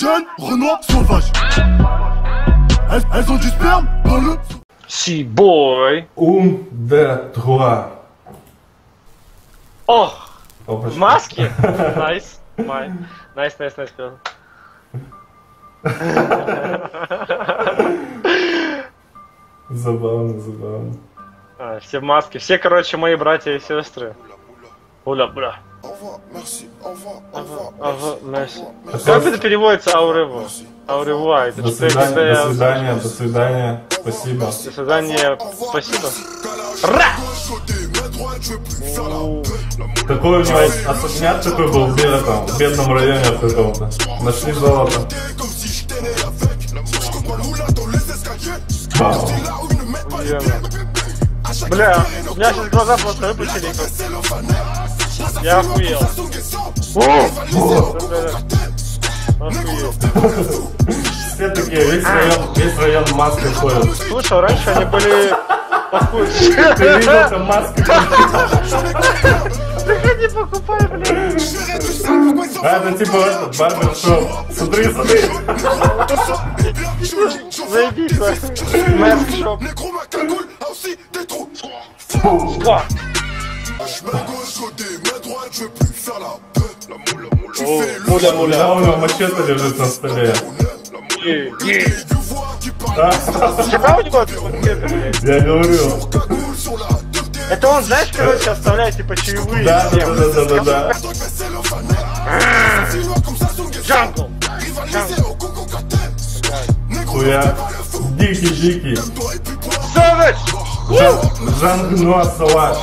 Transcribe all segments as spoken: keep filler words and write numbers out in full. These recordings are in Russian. Jeune Renoir sauvage. Elles, elles ont du sperme dans le... Siboy. Un, deux, trois. О! Oh, маски? Найс. Найс, найс, найс. Забавно, забавно. А, все в маске. Все, короче, мои братья и сестры. Уля-буля. Как это переводится ауреву? Ауревуа. До свидания, до свидания, до свидания. Спасибо. До свидания, спасибо. Такой у него особняк такой был в бедном, в бедном районе в каком-то. Нашли золото. Бля, у меня сейчас глаза просто выпустили. Я охуел. Все такие, весь район, весь район маски ходят. Слушай, раньше они были... Ты видел там маски? Приходи, покупай, блин. А, это типа барбершоп. Смотри, смотри. Зайди, барбершоп. Что? Муля-муля, у него мачете лежит на столе. Я говорю. Это он, знаешь, короче, оставляет типа чаевые. Да, да, да, да. Джангл. Хуя. Дикий-дикий. Саваж. Джангл, ну а салаш.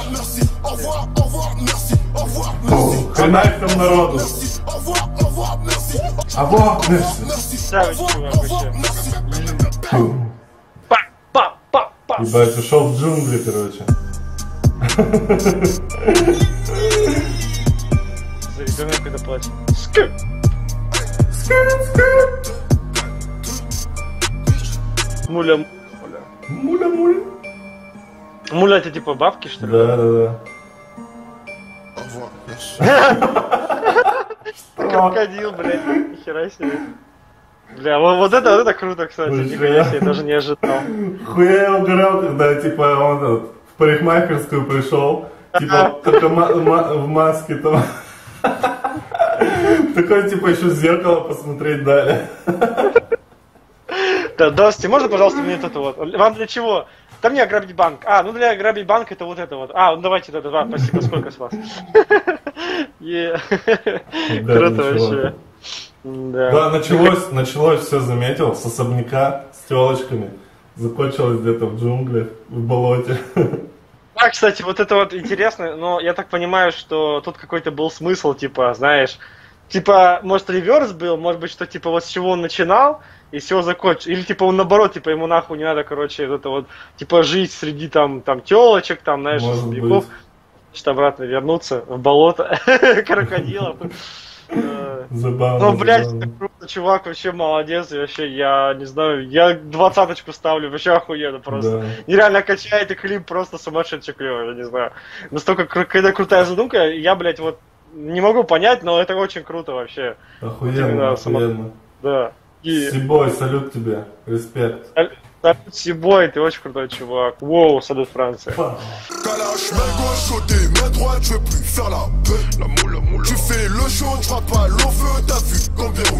Хренай там народу. Аво, мерси. Саваж, чувак, вообще. Ебать, ушел в джунгли, короче. За ребенок, когда плачет. Скыр! Скыр, скыр! Муля, муля. Муля, муля. Муля, это типа бабки, что ли? Да, да, да. Крокодил, блядь, нихера себе. Бля, вот это, вот это круто, кстати, нихуя себе, я даже не ожидал. Хуя я угорал, когда, типа, он вот, в парикмахерскую пришел, типа, только ма ма в маске там. Такой, типа, еще в зеркало посмотреть дали. Да, Дости, можно, пожалуйста, мне это вот? Вам для чего? Да мне ограбить банк. А, ну для ограбить банк это вот это вот. А, ну давайте, да, два, спасибо, сколько с вас? Круто вообще. Да, да, началось, началось, все заметил, с особняка, с телочками, закончилось где-то в джунглях, в болоте. Да, кстати, вот это вот интересно, но я так понимаю, что тут какой-то был смысл, типа, знаешь, типа, может, реверс был, может быть, что, типа, вот с чего он начинал, и с чего закончил, или, типа, он наоборот, типа, ему нахуй не надо, короче, это вот, типа, жить среди, там, там, телочек, там, знаешь, особняков, значит, обратно вернуться в болото крокодилов. Забавно. Ну, блядь, это круто, чувак, вообще молодец, вообще, я не знаю, я двадцаточку ставлю, вообще охуенно просто. Да. Нереально качает и клип просто сумасшедший клёвый, я не знаю. Настолько какая-то крутая задумка, я, блядь, вот не могу понять, но это очень круто вообще. Охуенно, вот охуенно. Да. И... Сибой, салют тебе, респект. Салют, салют Сибой, ты очень крутой чувак. Воу, салют Франция. Tu fais le show, tu frappes pas l'eau feu, t'as vu combien